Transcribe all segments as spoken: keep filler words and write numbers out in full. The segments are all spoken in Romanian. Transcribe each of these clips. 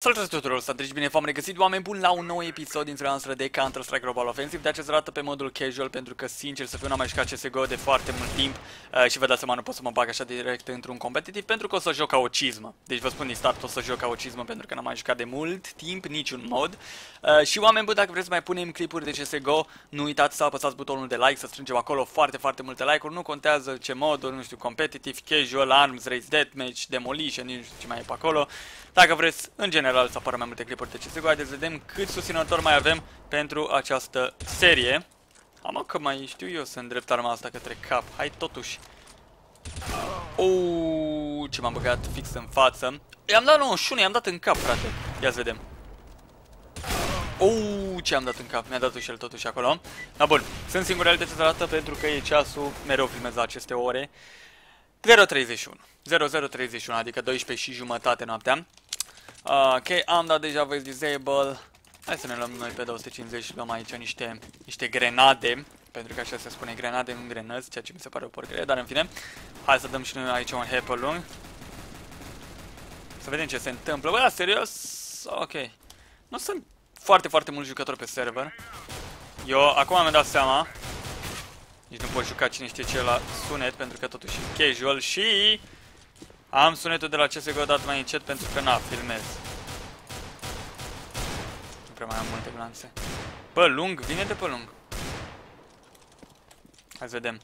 Salutare tuturor, sunt Andrei, bine v-am regăsit, oameni buni, la un nou episod din seria noastră de Counter Strike Global Offensive. De această dată pe modul casual, pentru că sincer să fiu, n-am mai jucat C S G O de foarte mult timp uh, și vă dați seama, nu pot să mă bag așa direct într-un competitiv, pentru că o să joc ca o cizmă. Deci vă spun din start, o să joc ca o cizmă, pentru că n-am mai jucat de mult timp, niciun mod. uh, Și oameni buni, dacă vreți să mai punem clipuri de C S G O, nu uitați să apăsați butonul de like, să strângem acolo foarte, foarte multe like-uri. Nu contează ce moduri, nu știu, competitiv, casual, arms, race, deathmatch, demolition, nici ce mai e pe acolo. Dacă vreți, în general, să apară mai multe clipuri de C S G O, haideți să vedem cât susținători mai avem pentru această serie. Am că mai știu eu să îndrept arma asta către cap. Hai totuși. Uuu, ce m-am băgat fix în față. I-am dat o șună, i-am dat în cap, frate. Ia să vedem. Uuu, ce am dat în cap. Mi-a dat și el totuși acolo. Da, bun. Sunt singurele de această dată pentru că e ceasul. Mereu filmez la aceste ore. zero trei unu, adică douăsprezece și jumătate noaptea. Ok, am dat deja voice disable. Hai să ne luăm noi pe două sute cincizeci și luăm aici niște, niște grenade. Pentru că așa se spune, grenade, nu grenăți, ceea ce mi se pare o porcărie, dar în fine. Hai să dăm și noi aici un happy lung. Să vedem ce se întâmplă. Bă, da, serios? Ok. Nu sunt foarte, foarte mulți jucători pe server. Eu acum mi-am dat seama. Nici nu pot juca cine știe ce la sunet, pentru că totuși e casual și... Am sunetul de la C S G O dat mai încet pentru că n-a, filmez. Nu prea mai am multe glanțe. Pe lung, vine de pe lung. Hai să vedem.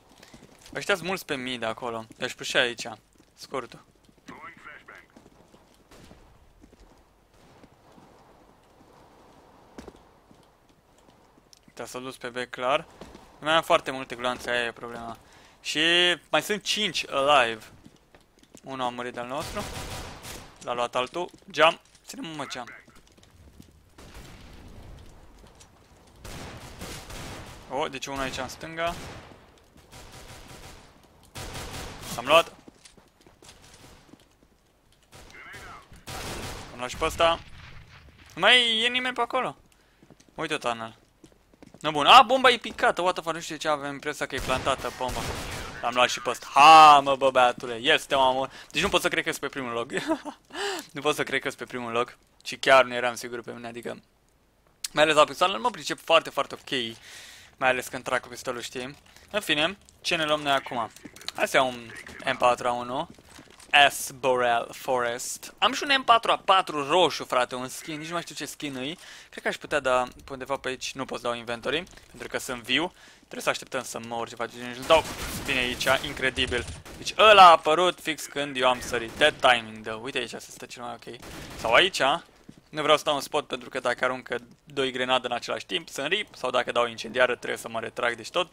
Ăștia sunt mulți pe mii de acolo. Eu aș pus și aici, scurtul. Uite, s-a dus pe B clar. Nu mai am foarte multe glanțe, aia e problema. Și mai sunt cinci alive. Unul a murit de-al nostru. L-a luat altul. Geam. Ține-mă, mă, geam. Oh, deci unul aici în stânga. L-am luat. Am luat și pe ăsta. Nu mai e nimeni pe acolo. Uite-o, tunnel. No, bun. A, bomba e picată. What the fuck, nu știu ce avem impresia că e plantată bomba. Am luat și pe ăsta. Ha, mă, bă, băiatule. Este, mamă. Deci nu pot să cred că sunt pe primul loc. Nu pot să cred că sunt pe primul loc. Și chiar nu eram sigur pe mine, adică... Mai ales la pistolul, mă pricep foarte, foarte ok. Mai ales când trag cu pistolul, știi? În fine, ce ne luăm noi acum? Hai să iau un M patru A unu. Asborel Forest. Am și un M patru A patru roșu, frate, un skin. Nici nu mai știu ce skin-i. Cred că aș putea da undeva pe aici. Nu pot să dau inventory, pentru că sunt viu. Trebuie să așteptăm să mor ceva. Nici nu dau bine aici, incredibil. Deci ăla a apărut fix când eu am sărit. That timing, though. Uite aici se stă cel mai ok. Sau aici. Nu vreau să dau un spot pentru că dacă aruncă doi grenade în același timp, sunt rip. Sau dacă dau incendiară, trebuie să mă retrag. Deci tot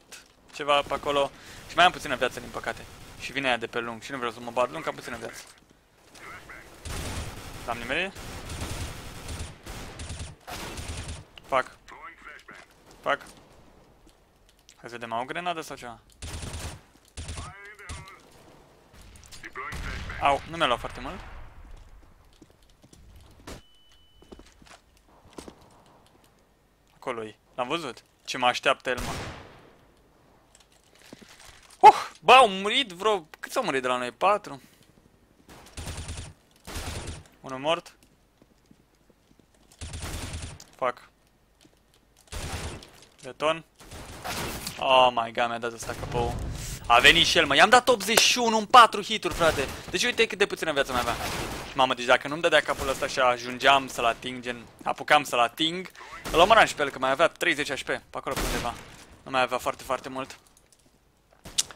ceva pe acolo. Și mai am puțină viață, din păcate. Și vine aia de pe lung și nu vreau să mă bat lung, am puțină viață. L-am nimerit. Fac. Fac. Hai să vedem, au o grenadă sau ceva? Au, nu mi-a luat foarte mult. Acolo e. L-am văzut. Ce mă așteaptă el, mă. Ba, au murit vreo... Cât s-au murit de la noi? patru? Unul mort? Fac. Beton. Oh my god, mi-a dat ăsta capou. A venit și el, mă. I-am dat optzeci și unu în patru hituri, frate. Deci uite cât de puțină viață mai avea. Mamă, deci dacă nu-mi dădea capul ăsta și ajungeam să-l ating, gen... Apucam să-l ating. Îl omoram și pe el, că mai avea treizeci H P. Pe acolo pe undeva. Nu mai avea foarte, foarte mult.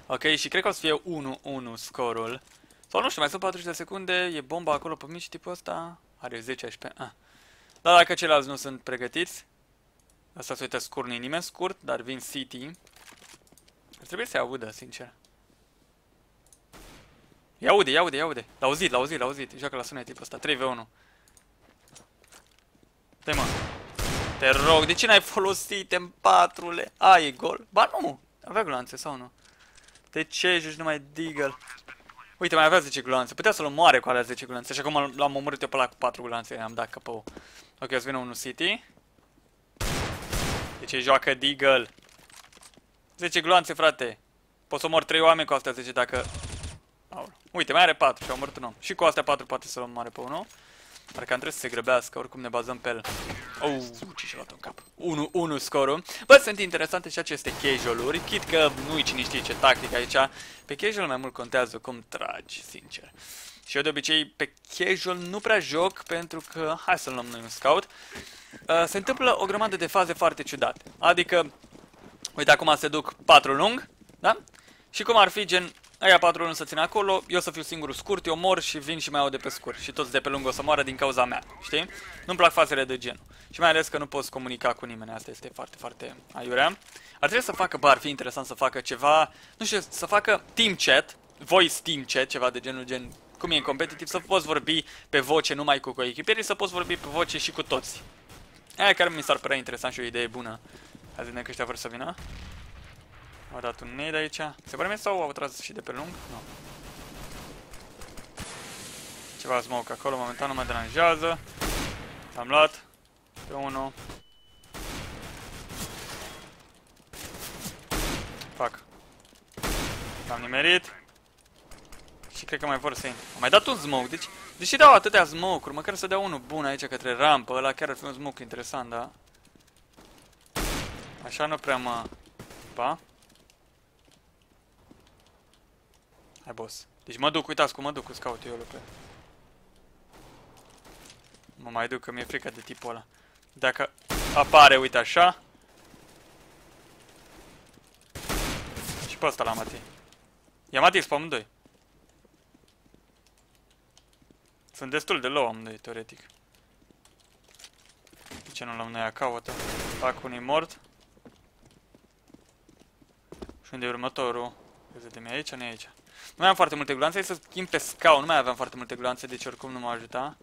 Ok, și cred că o să fie unu unu scorul. Sau nu știu, mai sunt patruzeci de secunde, e bomba acolo pe mici, tipul ăsta are zece H P. Ah. Dar dacă ceilalți nu sunt pregătiți, asta se uită scurt, nu-i nimeni scurt, dar vin City. Ar trebui să-i audă, sincer. Ia aude, ia aude, ia aude. L-a auzit, l-a auzit, l-a auzit. Joacă la sunet tipul ăsta, trei v unu. Te mă. Te rog, de ce n-ai folosit în patrule? A, e gol? Ba nu, avea glanțe sau nu? De ce joci numai Deagle? Uite, mai avea zece gloanțe. Putea să-l omoare cu alea zece gloanțe. Așa cum l-am omorât eu pe ăla cu patru gloanțe. Am dat capău. Ok, o să vină unul City. De ce joacă Deagle? zece gloanțe, frate. Pot să omor trei oameni cu astea zece dacă... Aul. Uite, mai are patru și a omorât un om. Și cu astea patru poate să-l omoare pe unul. Arcan trebuie să se grăbească, oricum ne bazăm pe el. Oh, ce și-a luat în cap. unu unu scorul. Bă, sunt interesante și aceste casual-uri. Chit că nu-i cine știe ce tactic aici. Pe casual mai mult contează cum tragi, sincer. Și eu de obicei pe casual nu prea joc, pentru că... Hai să luăm noi un scout. Uh, se întâmplă o grămadă de faze foarte ciudate. Adică, uite, acum se duc patru lung, da? Și cum ar fi gen... Aia patru luni să țin acolo, eu să fiu singurul scurt, eu mor și vin și mai iau de pe scurt. Și toți de pe lung o să moară din cauza mea, știi? Nu-mi plac fazele de genul. Și mai ales că nu poți comunica cu nimeni, asta este foarte, foarte aiurea. Ar trebui să facă, bă, ar fi interesant să facă ceva, nu știu, să facă team chat, voice team chat, ceva de genul, gen, cum e în competitiv, să poți vorbi pe voce numai cu coechipierii, să poți vorbi pe voce și cu toți. Aia care mi s-ar părea interesant și o idee bună. Hai să vedem că ăștia vor să vină. Au dat un nade aici. Se pare sau au tras și de pe lung? Nu. Ceva smoke acolo, momentan nu mă deranjează. L-am luat. Pe unul. Fac. L-am nimerit. Și cred că mai vor să intre. Am mai dat un smoke, deci... Deși dau atâtea smoke-uri, măcar să dea unul bun aici către rampă. Ăla chiar ar fi un smoke interesant, da? Așa nu prea mă... Pa. Hai, boss. Deci mă duc, uitați cum mă duc cu scout eu lucrurile. Mă mai duc, că mi-e frică de tipul ăla. Dacă apare, uite așa. Și pe ăsta l-am atins. I-am atins pe amândoi. Sunt destul de low amândoi, teoretic. De ce nu l-am noi acaută? Fac unii mort. Și unde e următorul? Vedem aici, nu e aici. Nu mai am foarte multe gloanțe, hai să schimb pe scaun. Nu mai aveam foarte multe gloanțe, deci oricum nu m-a ajutat.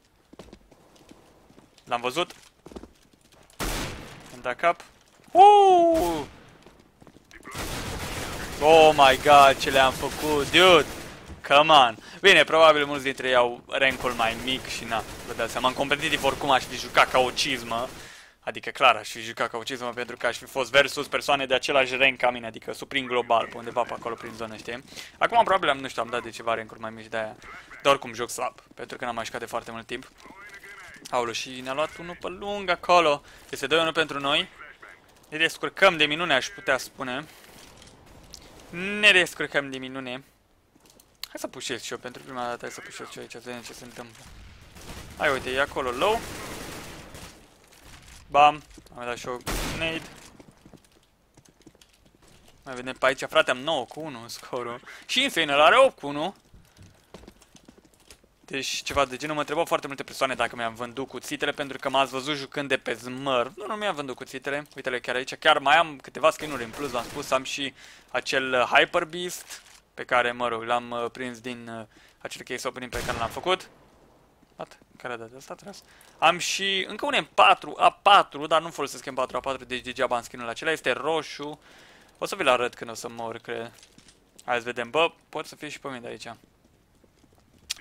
L-am văzut. Îmi da cap. Uuuu! Oh my god, ce le-am făcut, dude! Come on! Bine, probabil mulți dintre ei au rank-ul mai mic și na, vă dați seama. În competitiv oricum aș fi jucat ca o cizmă. Adică, clar, aș fi jucat ca o cizmă, pentru că aș fi fost versus persoane de același rank ca mine, adică suprim global, pe undeva pe acolo prin zonă, știi? Acum, probabil, am, nu știu, am dat de ceva rank-uri mai mici de aia, dar oricum joc slab, pentru că n-am mai jucat de foarte mult timp. Aulu, și ne-a luat unul pe lung acolo, este doi unu pentru noi. Ne descurcăm de minune, aș putea spune. Ne descurcăm de minune. Hai să pușesc și eu, pentru prima dată hai să pușesc și eu aici, să vedem ce se întâmplă. Hai, uite, e acolo low. Bam, am dat și o grenade. Mai vedem pe aici, frate, am nouă cu unu în scorul. Și Infane are opt cu unu. Deci ceva de genul, mă întrebau foarte multe persoane dacă mi-am vândut cuțitele, pentru că m-ați văzut jucând de pe zmăr. Nu, nu mi-am vândut cuțitele, uite-le chiar aici. Chiar mai am câteva skin-uri în plus, v-am spus, am și acel Hyper Beast, pe care, mă rog, l-am prins din acel case opening pe care l-am făcut. Care a dat asta tras. Am și încă un M patru A patru, dar nu folosesc M patru A patru, deci degeaba am skin-ul acela, este roșu. O să vi-l arăt când o să mor, cred. Hai să vedem, bă, pot să fie și pe mid aici.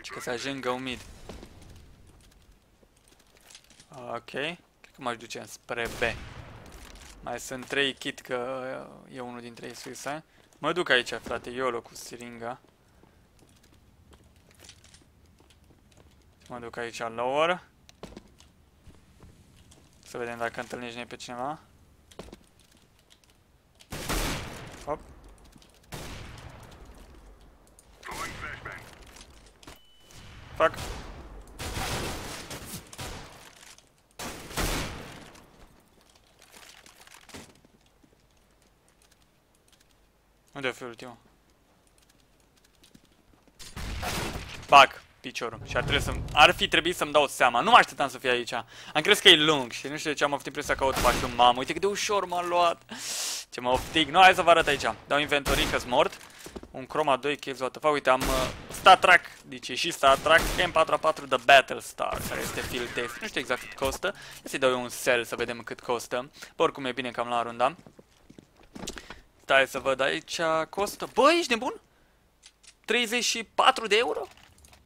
Și că se ajungă un mid. Ok, cred că m-aș duce spre B. Mai sunt trei kit, că e unul dintre ei suicide. Mă duc aici, frate, YOLO cu siringa. Mă duc aici lower. Să vedem dacă întâlnești noi pe cineva. Hop. Fac. Unde a fi ultimul? Fac. Piciorul. Și ar, să ar fi trebuit să-mi dau seama. Nu mă așteptam să fie aici. Am crezut că e lung și nu știu de ce am avut impresia că o fac un mamă. Uite cât de ușor m-a luat. Ce mă oftic. Nu, hai să vă arăt aici. Dau inventorii că-s mort. Un Chroma doi kills, what the fuck. Uite, am uh, Star Track. Deci e și Star Track. M patru A patru de Battlestar, care este field test. Nu știu exact cât costă. Să-i dau eu un sell să vedem cât costă. Bă, oricum e bine că am luat runda. Stai să văd aici. Costă. Bă, ești nebun? treizeci și patru de euro?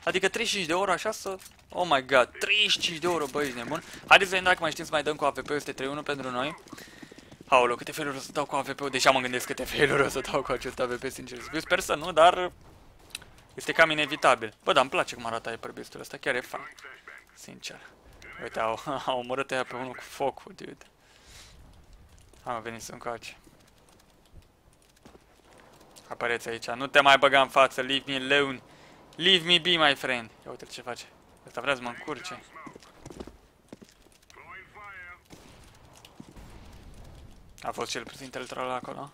Adică treizeci și cinci de euro, așa să... Oh my god, treizeci și cinci de euro, băi, ești nebun. Haideți să vedem dacă mai știm să mai dăm cu A W P-ul, este trei unu pentru noi. Aoleu, câte failuri o să dau cu A W P-ul, deja mă gândesc câte failuri o să dau cu acest A W P, sincer. Sper să nu, dar... Este cam inevitabil. Bă, dar îmi place cum arată Hyper Beast-ul ăsta, chiar e fan. sincer. Uite, au, au omorât aia pe unul cu focul, dude. Am venit să încoace. Apăreți aici, nu te mai băga în față, leave me alone. Leave me be, my friend. Ia uite ce face. Asta vrea să mă încurce. A fost cel puțin teltrol acolo.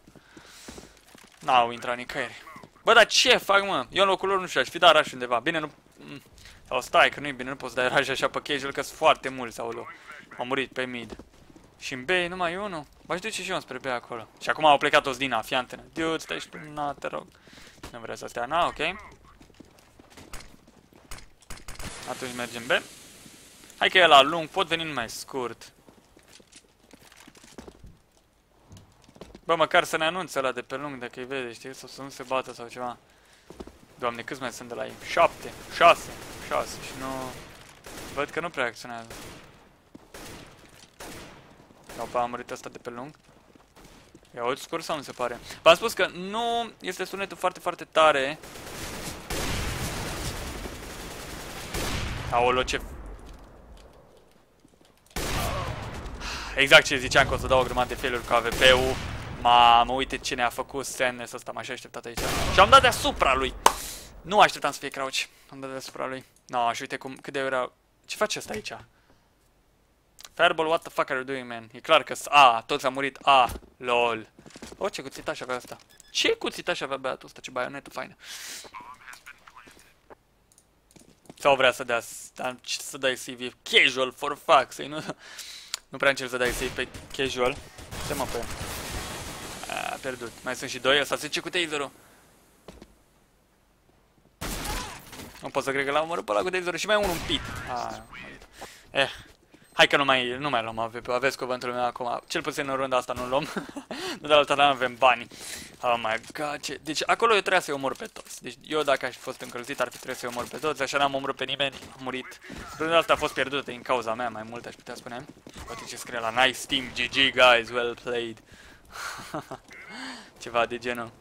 N-au intrat nicăieri. Bă, dar ce fac, mă? Eu în locul lor nu știu, aș fi dat rush undeva. Bine, nu... Sau stai, că nu-i bine, nu poți să dai rush așa pe casual, că sunt foarte mulți, aolo. Am murit pe mid. Și în B numai unul. Bă, aș duce și eu spre B acolo. Și acum au plecat toți din A, fii antenă. Dude, stai și tu, na, te rog. Nu vreau să stea, na, ok. Atunci mergem B. Hai că e la lung, pot veni numai scurt. Bă, măcar să ne anunțe ăla de pe lung, dacă îi vede, știi? Sau să nu se bată sau ceva. Doamne, câți mai sunt de la ei? Șapte, șase, șase și nu... Văd că nu prea acționează. Opa, a murit ăsta de pe lung. Ia uite scurt sau nu se pare? V-am spus că nu este sunetul foarte, foarte tare. Aolo, ce... Exact ce ziceam, că o să dau o grămadă de failuri cu A W P-ul. Mamă, uite ce ne-a făcut Sennes ăsta, m-aș așteptat aici. Și am dat deasupra lui. Nu așteptam să fie crouch. Am dat deasupra lui. No, și uite cum, cât de era... Ce face ăsta aici? Fireball, what the fuck are you doing, man? E clar că A, toți am murit A. LOL. O, ce cuțitaș avea ăsta. Ce cuțitaș avea băiatul ăsta, ce baionetul faină. Sau vrea să dea... Să dai C V casual, for fuck, să nu... Nu prea încerc să dai save pe casual. Ce mă, pe a pierdut. Mai sunt și doi. Ăsta se duce cu taserul. Nu pot să cred că l-am omorât pe ăla cu taserul. Și mai unul un pit. A, eh. Hai că nu mai, nu mai luăm A W P. Aveți cuvântul meu acum. Cel puțin în runda asta nu luăm. Nu, de alta nu avem bani. Oh my god. Ce... Deci acolo eu trebuia să-i omor pe toți. Deci eu dacă aș fi fost încălzit ar fi trebuit să-i omor pe toți. Așa n-am omorât pe nimeni. Am murit. Runda asta a fost pierdută din cauza mea. Mai mult aș putea spune. Poate ce scrie la nice team. G G guys. Well played. Ceva de genul.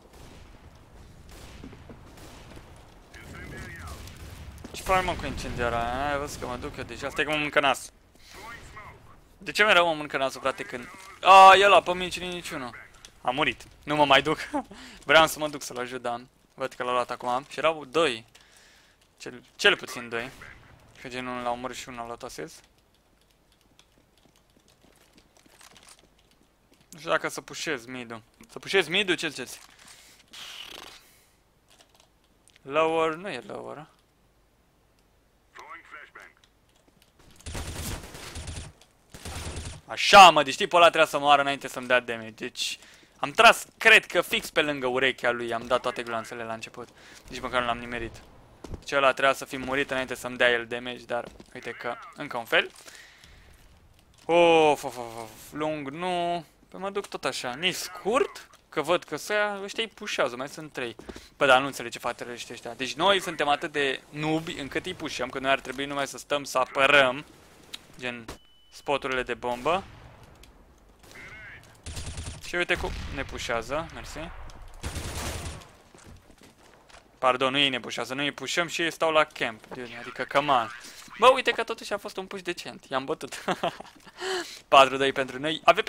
Ce fac, mă, cu incendiara? Ai văzut că mă duc eu deja. Stai că mă mâncă nas. De ce mereu mă mâncă nasul, frate, când... A, e ăla, pe mine cine niciunul. Am murit. Nu mă mai duc. Vreau să mă duc să-l ajut, dar văd că l-a luat acum. Și erau doi. Cel, cel puțin doi. Că genul l-au omorât și unul l-a luat asez. Nu știu dacă să pușez mid-ul. Să pușez mid-ul? Ce ziceți? Lower? Nu e lower. Așa, mă, deci tipul ăla trebuia să moară înainte să-mi dea damage. Deci am tras, cred că fix pe lângă urechea lui. Am dat toate gloanțele la început. Nici măcar nu l-am nimerit. Deci ăla trebuia să fi murit înainte să-mi dea el damage. Dar uite că încă un fel. Of, of, of, of. Lung nu. Păi mă duc tot așa. Nici scurt. Că văd că să ăștia îi pușează. Mai sunt trei. Bă, dar nu înțeleg ce fatele ăștia. Deci noi suntem atât de nubi încât îi pușeam. Că noi ar trebui numai să stăm să apărăm. Gen... spoturile de bombă. Și uite cum ne pușează, mersi. Pardon, nu ei ne pușează, noi îi pușăm și ei stau la camp. Adică, come on. Bă, uite că totuși a fost un push decent, i-am bătut. patru doi pentru noi, A W P!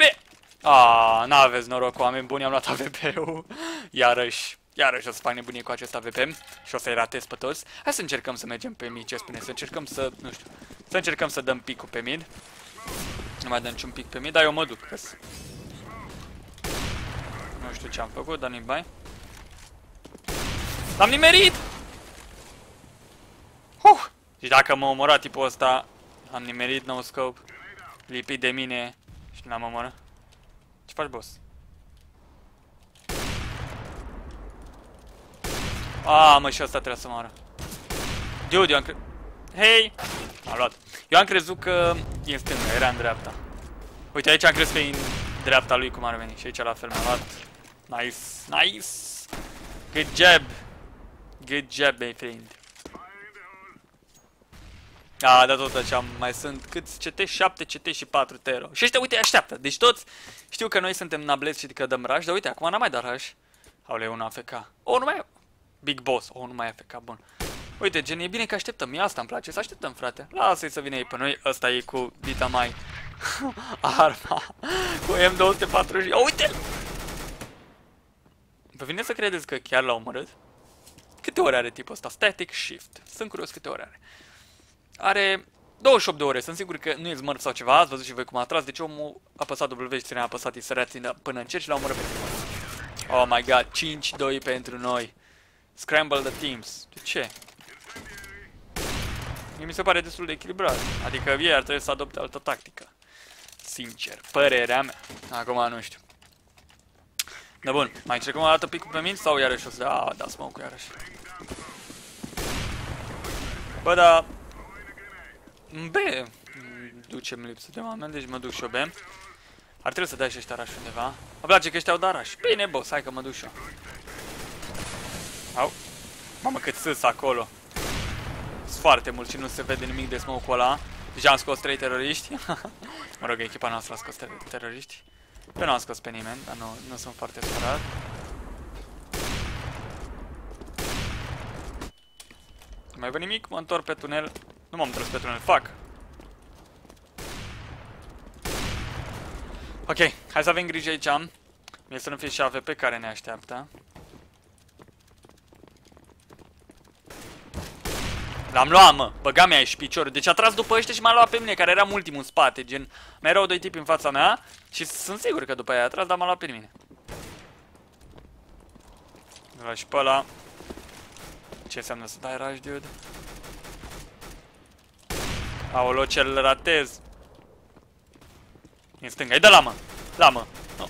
Aaa, n-aveți noroc, oameni buni, am luat A W P-ul. Iarăși. Iarăși o să fac nebunie cu acest A W P și o să-i ratez pe toți. Hai să încercăm să mergem pe mid, ce spune, să încercăm să, nu știu, să încercăm să dăm picul pe mid. Nu mai dăm niciun pic pe mid, dar eu mă duc. Nu știu ce am făcut, dar nu-i bai. L-am nimerit! Huh! Și dacă m-a omorat tipul ăsta, am nimerit, no scope, lipit de mine și l-am omorat. Ce faci, boss? A, mă, și ăsta trebuie să moară. Dude, eu am crezut... Hei! M-am luat. Eu am crezut că e în stânga, era în dreapta. Uite, aici am crezut că e în dreapta lui, cum ar veni. Și aici la fel m-am luat. Nice, nice! Good job! Good job, my friend. A, da, tot așa, mai sunt câți C T? șapte C T și patru tero. Și ăștia, uite, așteaptă. Deci toți știu că noi suntem nableți și că dăm rush, dar uite, acum n-am mai dat rush. Aoleu, un A F K. O, nu mai... Big Boss. O, oh, nu mai A F K, bun. Uite, gen, e bine că așteptăm. E asta îmi place, să așteptăm, frate. Lasă-i să vină ei pe noi. Ăsta e cu vita mai arma cu M două sute patruzeci. O, uite-l! Vă vine să credeți că chiar l-au omorât? Câte ore are tipul ăsta? Static Shift. Sunt curios câte ore are. Are douăzeci și opt de ore. Sunt sigur că nu e smurf sau ceva. Ați văzut și voi cum a tras. Deci omul a apăsat W și ținea apăsat isăreații până în cer și l-a omorât pe tipul. Oh my god. cinci doi pentru noi. Scramble the teams. De ce? Mi se pare destul de echilibrat. Adică ei ar trebui să adopte altă tactică. Sincer. Părerea mea. Acum nu știu. Da, bun, mai încercăm o dată picul pe mine sau iarăși o să... Ah, da, smoke-ul iarăși. Bă, da... B... Ducem lipsă de oameni, deci mă duc și eu B. Ar trebui să dai și ăștia arași undeva. Mă place că ăștia au de arași. Bine, boss, hai că mă duc și eu. Au. Mamă, cât sâs acolo. Sunt foarte mult și nu se vede nimic de smoke-ul ăla. Deja am scos trei teroriști. Mă rog, echipa noastră a scos ter teroriști. Eu n-am scos pe nimeni, dar nu, nu sunt foarte supărat. Nu mai văd nimic, mă întorc pe tunel. Nu m-am întors pe tunel, fac! Ok, hai să avem grijă aici. Mie să nu fie și A W P care ne așteaptă. L-am luat, mă! Băga mea și piciorul. Deci a tras după ăștia și m-a luat pe mine, care eram ultimul în spate. Gen, mai erau doi tipi în fața mea și sunt sigur că după aia a tras, dar m-a luat pe mine. L-a luat și pe ăla. Ce înseamnă să dai rush, dude? Aolo, ce-l ratez! Din stânga. Îi dă la mă! La mă! No.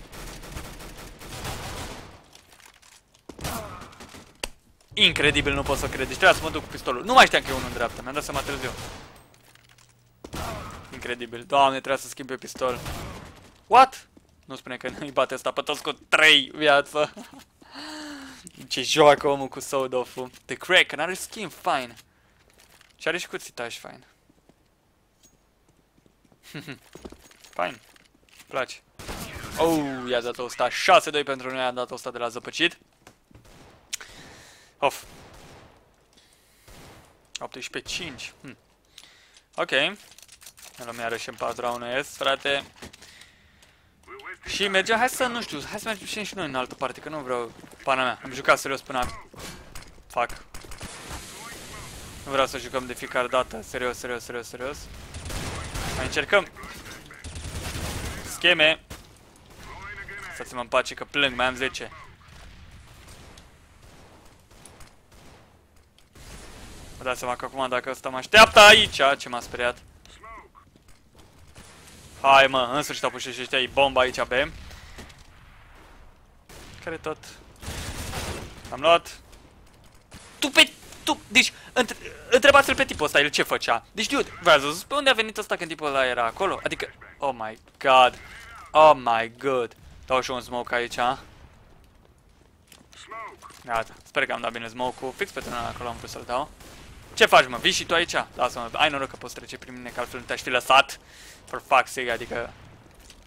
Incredibil, nu pot să cred. Deci trebuia să mă duc cu pistolul. Nu mai știam că e unul în dreapta. Mi-am dat seama târziu. Incredibil. Doamne, trebuia să schimb pe pistol. What? Nu spune că nu-i bate asta pe toți cu trei viață. Ce joacă omul cu Sodofu. The Crack. N-are skin fine. Și are și cuțitaj fine. Fine. Place. Oh, i-a dat o sută. șase doi pentru noi. A dat o sută de la zăpăcit. Of. optsprezece cinci. Hm. Ok. Ne luăm iarăși în patru A unu S, frate. Și mergem, hai să, nu știu, hai să mergem și noi în altă parte, că nu vreau pana mea. Am jucat serios până acum. Fac. Nu vreau să jucăm de fiecare dată. Serios, serios, serios, serios. Mai încercăm. Scheme. Stați-mă în pace că plâng, mai am zece. Vă dați seama că acum dacă ăsta mă așteaptă aici, ce m-a speriat. Hai mă, în sfârșit au pus și ăștia, e bomba aici, B. Care tot? Am luat. Tu pe... Tu... Deci, între... întrebați-l pe tipul ăsta, el ce făcea? Deci, dude, v-ați zis, pe unde a venit ăsta când tipul ăla era acolo? Adică... Oh my god. Oh my god. Dau și un smoke aici, ha? Gata, sper că am dat bine smoke-ul. Fix pe tunelul acolo am pus să-l dau. Ce faci, mă? Vii și tu aici? Lasă-mă, ai noroc că poți trece prin mine, că altfel nu te-aș fi lăsat. For fuck's sake, adică...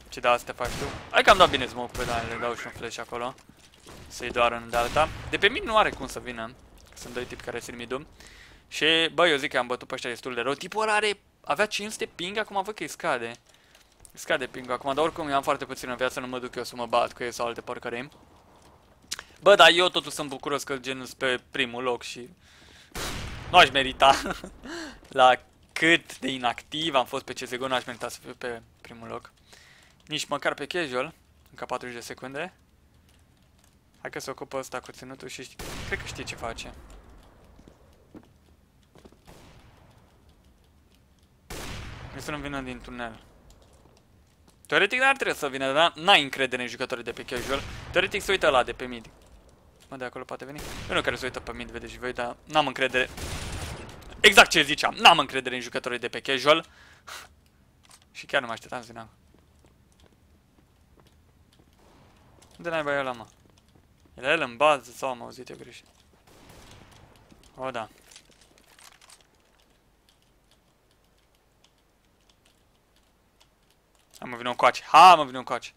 Ce de asta faci tu? Hai că am dat bine smoke pe doamne, le dau și un flash acolo. Să-i doar în delta. De pe mine nu are cum să vină. Sunt doi tipi care țin mid-ul. Și, bă, eu zic că am bătut pe ăștia destul de rău. Tipul ăla are... avea cinci sute ping, acum văd că îi scade. Îi scade ping-ul acum, dar oricum eu am foarte puțin în viață, nu mă duc eu să mă bat cu ei sau alte porcării. Bă, dar eu totuși sunt bucuros că genul sunt pe primul loc și... Nu aș merita la cât de inactiv am fost pe C S G O, nu aș merita să fiu pe primul loc. Nici măcar pe casual, încă patruzeci de secunde. Hai că se ocupă ăsta cu ținutul și știi, cred că știe ce face. Mi să nu vină din tunel. Teoretic n-ar trebui să vină, dar n-ai încredere în jucătorii de pe casual. Teoretic se uită ăla de pe mid. Mă, de acolo poate veni. Eu nu care se uită pe mid, vedeți și voi, dar n-am încredere. Exact ce ziceam, n-am încredere în jucătorii de pe casual. Și chiar nu mă așteptam să vină. Unde n-ai băiat ăla, mă? Era el în bază sau am auzit eu greșit? O, da. Hai, mă, vine un coace. Ha, mă, vine un coace.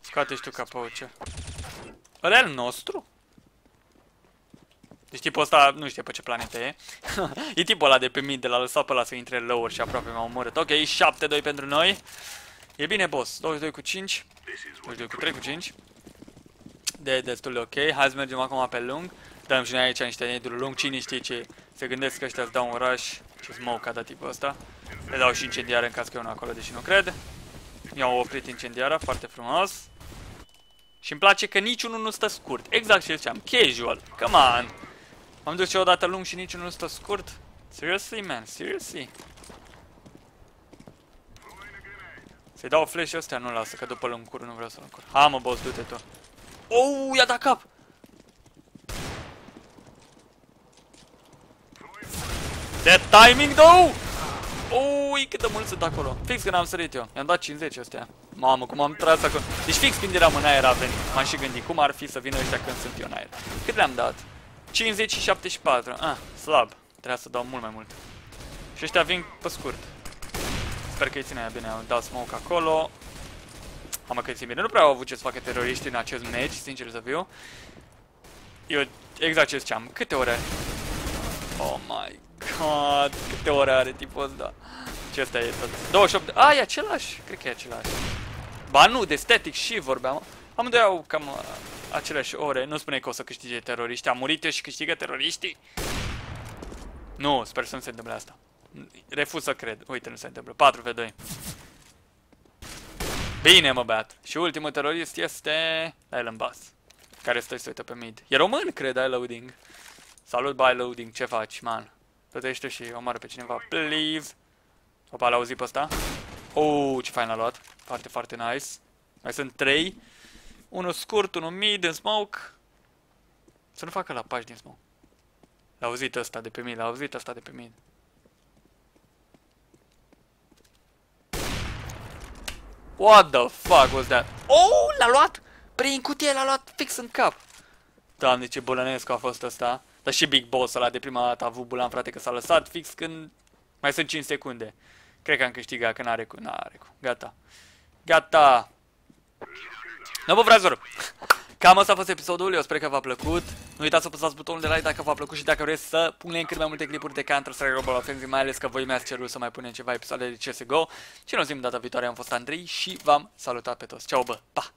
Scoate-și tu capătul. Ăla e al nostru? Deci tipul ăsta nu știe pe ce planetă e. E tipul ăla de pe mid, de l-a lăsat pe ăla să intre lower și aproape m-a omorât. Ok, șapte doi pentru noi. E bine, boss. douăzeci și doi cu cinci. douăzeci și doi cu trei cu cinci. De destul de ok. Hai să mergem acum pe lung. Dăm și noi aici niște neduri lung. Cine știe ce se gândesc că ăștia îți dau un rush. Ce smoke a dat tipul ăsta. Le dau și incendiară în caz că e unul acolo, deși nu cred. I-au oprit incendiara, foarte frumos. Și îmi place că niciunul nu stă scurt. Exact ce ziceam, casual. Come on. Am dus și o dată lung și niciunul nu stă scurt. Seriously, man, seriously. Să-i dau flash ăstea, nu-l lasă, că după lunguri nu vreau să lunguri. Ha, mă, boss, du-te tu. Ou, i-a dat cap. De timing, though! Ui, cât de mult sunt acolo. Fix când am sărit eu. I-am dat cincizeci astea. Mamă, cum am tras acolo. Deci fix când eram în aer a venit. M-am și gândit cum ar fi să vină ăștia când sunt eu în aer. Cât le-am dat? cincizeci și șapte și patru. Ah, slab. Trebuia să dau mult mai mult. Și ăștia vin pe scurt. Sper că îi ține aia bine. Am dat smoke acolo. Am că îi țin bine. Nu prea au avut ce să facă teroriști în acest match, sincer să fiu. Eu exact ce ziceam. Câte ore? Oh my god, câte ore are tipul ăsta? Ce ăsta e tot? douăzeci și opt de... A, e același? Cred că e același. Ba nu, de static și vorbeam. Amândoi au cam aceleași ore. Nu spune că o să câștige teroriști. Am murit eu și câștigă teroriștii? Nu, sper să nu se întâmple asta. Refuz să cred. Uite, nu se întâmplă. patru v doi. Bine, mă, beat. Și ultimul terorist este... Island Bass. Care stă și se uită pe mid. E român, cred, I loading. Salut, by loading. Ce faci, man? Plătește și omoară pe cineva, please. Opa, l-a auzit pe ăsta. Oh, ce fain l-a luat. Foarte, foarte nice. Mai sunt trei. Unul scurt, unul mid în smoke. Să nu facă la pași din smoke. L-a auzit ăsta de pe mid, l-a auzit ăsta de pe mid. What the fuck was that? Oh, l-a luat! Prin cutie l-a luat fix în cap. Doamne, ce bolănescu a fost ăsta. Dar și Big Boss ăla de prima dată a avut bulan, frate, că s-a lăsat fix când... Mai sunt cinci secunde. Cred că am câștigat, că n-are cu... N-are cu... Gata. Gata! No, bă, frazor! Cam asta a fost episodul, eu sper că v-a plăcut. Nu uitați să apăsați butonul de like dacă v-a plăcut și dacă vreți să punem cât mai multe clipuri de Counter Strike Global Offensive, mai ales că voi mi-ați cerut să mai punem ceva episoade de C S G O. Și ne auzim data viitoare, am fost Andrei și v-am salutat pe toți. Ceau, bă! Pa!